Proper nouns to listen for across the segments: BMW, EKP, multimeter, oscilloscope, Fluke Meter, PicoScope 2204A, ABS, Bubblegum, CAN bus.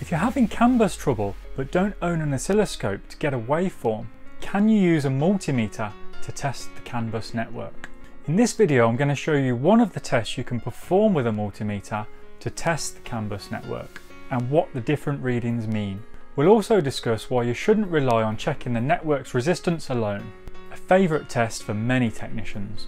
If you're having CAN bus trouble but don't own an oscilloscope to get a waveform, can you use a multimeter to test the CAN bus network? In this video I'm going to show you one of the tests you can perform with a multimeter to test the CAN bus network and what the different readings mean. We'll also discuss why you shouldn't rely on checking the network's resistance alone, a favourite test for many technicians.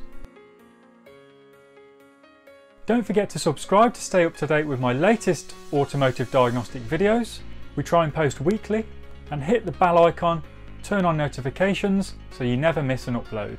Don't forget to subscribe to stay up to date with my latest automotive diagnostic videos. We try and post weekly, and hit the bell icon, turn on notifications so you never miss an upload.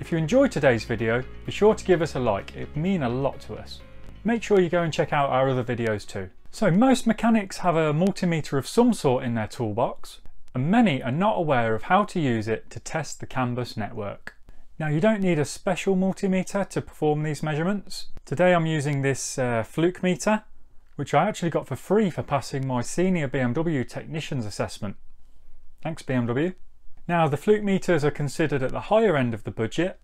If you enjoyed today's video, be sure to give us a like, it'd mean a lot to us. Make sure you go and check out our other videos too. So most mechanics have a multimeter of some sort in their toolbox, and many are not aware of how to use it to test the CAN bus network. Now, you don't need a special multimeter to perform these measurements. Today I'm using this Fluke meter, which I actually got for free for passing my senior BMW technician's assessment. Thanks, BMW. Now, the Fluke meters are considered at the higher end of the budget,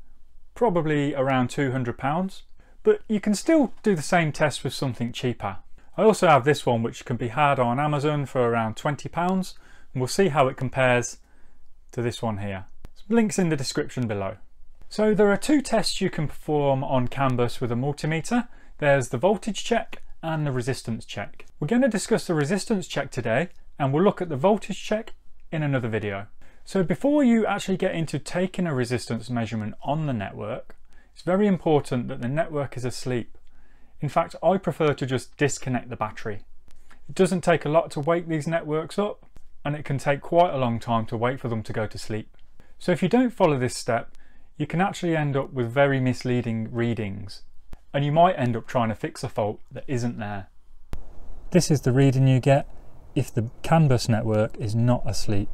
probably around £200, but you can still do the same test with something cheaper. I also have this one, which can be had on Amazon for around £20, and we'll see how it compares to this one here. Links in the description below. So there are two tests you can perform on CAN bus with a multimeter. There's the voltage check and the resistance check. We're going to discuss the resistance check today, and we'll look at the voltage check in another video. So before you actually get into taking a resistance measurement on the network, it's very important that the network is asleep. In fact, I prefer to just disconnect the battery. It doesn't take a lot to wake these networks up, and it can take quite a long time to wait for them to go to sleep. So if you don't follow this step, you can actually end up with very misleading readings, and you might end up trying to fix a fault that isn't there. This is the reading you get if the CAN bus network is not asleep.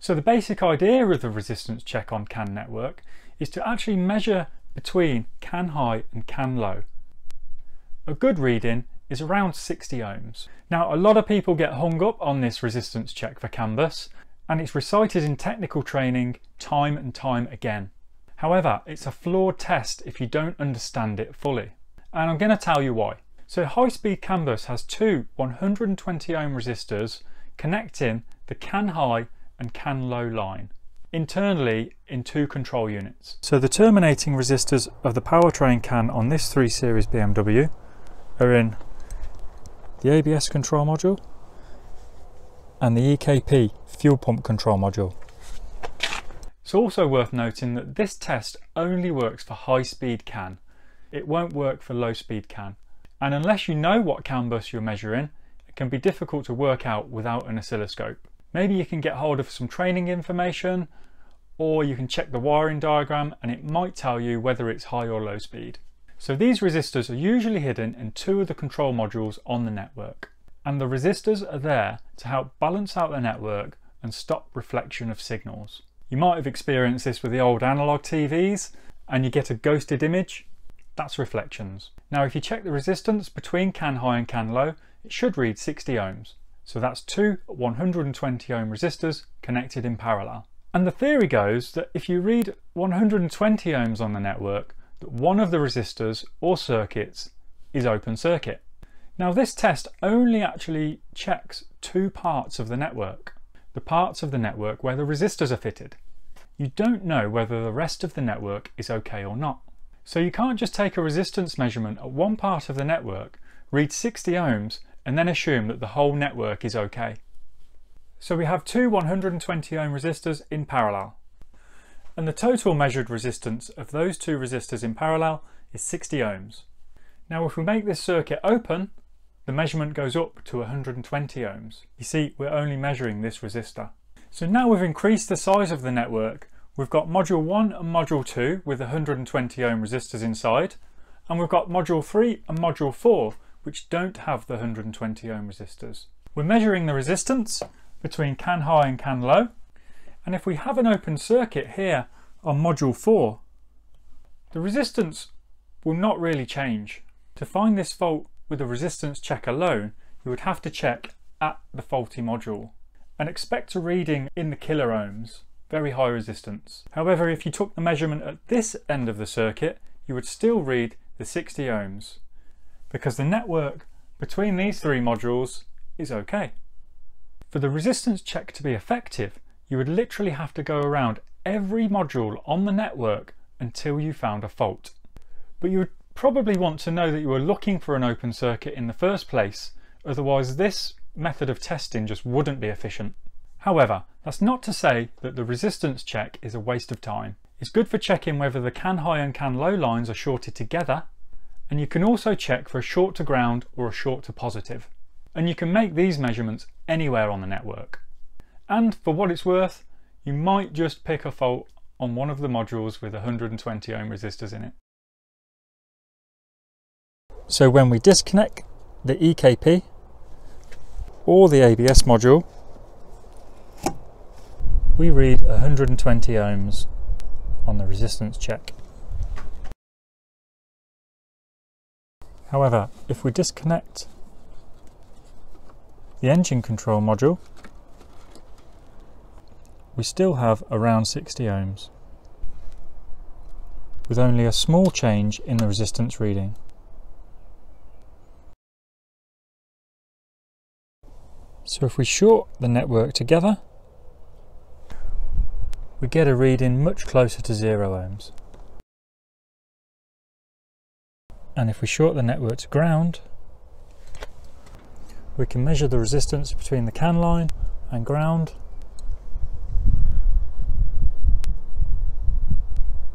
So the basic idea of the resistance check on CAN network is to actually measure between CAN high and CAN low. A good reading is around 60 ohms. Now, a lot of people get hung up on this resistance check for CAN bus, and it's recited in technical training time and time again. However, it's a flawed test if you don't understand it fully, and I'm going to tell you why. So high-speed CAN bus has two 120 ohm resistors connecting the CAN high and CAN low line internally in two control units. So the terminating resistors of the powertrain CAN on this 3 Series BMW are in the ABS control module and the EKP fuel pump control module. It's also worth noting that this test only works for high speed CAN. It won't work for low speed CAN. And unless you know what CAN bus you're measuring, it can be difficult to work out without an oscilloscope. Maybe you can get hold of some training information, or you can check the wiring diagram and it might tell you whether it's high or low speed. So these resistors are usually hidden in two of the control modules on the network, and the resistors are there to help balance out the network and stop reflection of signals. You might have experienced this with the old analog TVs, and you get a ghosted image. That's reflections. Now, if you check the resistance between CAN high and CAN low, it should read 60 ohms. So that's two 120 ohm resistors connected in parallel. And the theory goes that if you read 120 ohms on the network, that one of the resistors or circuits is open circuit. Now, this test only actually checks two parts of the network, the parts of the network where the resistors are fitted. You don't know whether the rest of the network is okay or not. So you can't just take a resistance measurement at one part of the network, read 60 ohms, and then assume that the whole network is okay. So we have two 120 ohm resistors in parallel, and the total measured resistance of those two resistors in parallel is 60 ohms. Now, if we make this circuit open, the measurement goes up to 120 ohms. You see, we're only measuring this resistor. So now we've increased the size of the network. We've got module 1 and module 2 with 120 ohm resistors inside, and we've got module 3 and module 4 which don't have the 120 ohm resistors. We're measuring the resistance between CAN high and CAN low, and if we have an open circuit here on module 4, the resistance will not really change. To find this fault with a resistance check alone, you would have to check at the faulty module and expect a reading in the kilo ohms, very high resistance. However, if you took the measurement at this end of the circuit, you would still read the 60 ohms because the network between these three modules is okay. For the resistance check to be effective, you would literally have to go around every module on the network until you found a fault. But you would probably want to know that you were looking for an open circuit in the first place, otherwise this method of testing just wouldn't be efficient. However, that's not to say that the resistance check is a waste of time. It's good for checking whether the CAN high and CAN low lines are shorted together, and you can also check for a short to ground or a short to positive. And you can make these measurements anywhere on the network. And for what it's worth, you might just pick a fault on one of the modules with 120 ohm resistors in it. So when we disconnect the EKP or the ABS module, we read 120 ohms on the resistance check. However, if we disconnect the engine control module, we still have around 60 ohms, with only a small change in the resistance reading. So if we short the network together, we get a reading much closer to 0 ohms. And if we short the network to ground, we can measure the resistance between the CAN line and ground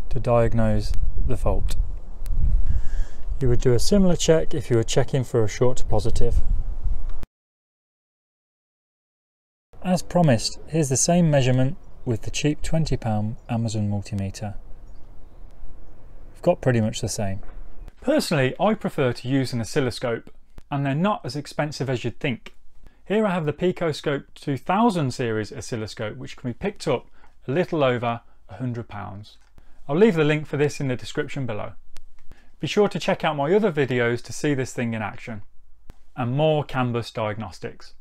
to diagnose the fault. You would do a similar check if you were checking for a short to positive. As promised, here's the same measurement with the cheap £20 Amazon multimeter. We've got pretty much the same. Personally, I prefer to use an oscilloscope, and they're not as expensive as you'd think. Here I have the PicoScope 2000 series oscilloscope, which can be picked up a little over £100. I'll leave the link for this in the description below. Be sure to check out my other videos to see this thing in action, and more CAN bus diagnostics.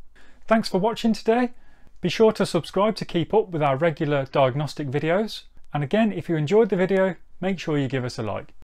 Thanks for watching today. Be sure to subscribe to keep up with our regular diagnostic videos. And again, if you enjoyed the video, make sure you give us a like.